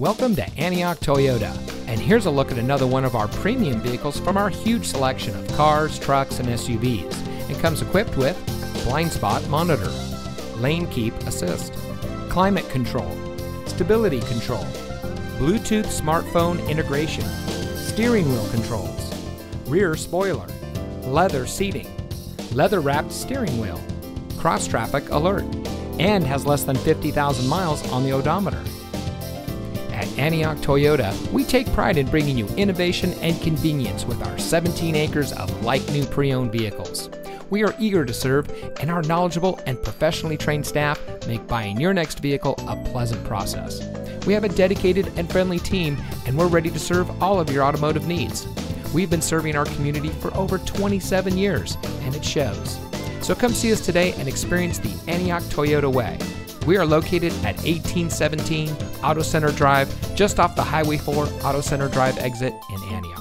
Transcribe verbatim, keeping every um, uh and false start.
Welcome to Antioch Toyota, and here's a look at another one of our premium vehicles from our huge selection of cars, trucks, and S U Vs. It comes equipped with blind spot monitor, lane keep assist, climate control, stability control, Bluetooth smartphone integration, steering wheel controls, rear spoiler, leather seating, leather wrapped steering wheel, cross traffic alert, and has less than fifty thousand miles on the odometer. At Antioch Toyota, we take pride in bringing you innovation and convenience with our seventeen acres of like-new pre-owned vehicles. We are eager to serve, and our knowledgeable and professionally trained staff make buying your next vehicle a pleasant process. We have a dedicated and friendly team, and we're ready to serve all of your automotive needs. We've been serving our community for over twenty-seven years, and it shows. So come see us today and experience the Antioch Toyota way. We are located at eighteen seventeen Auto Center Drive, just off the Highway four Auto Center Drive exit in Antioch.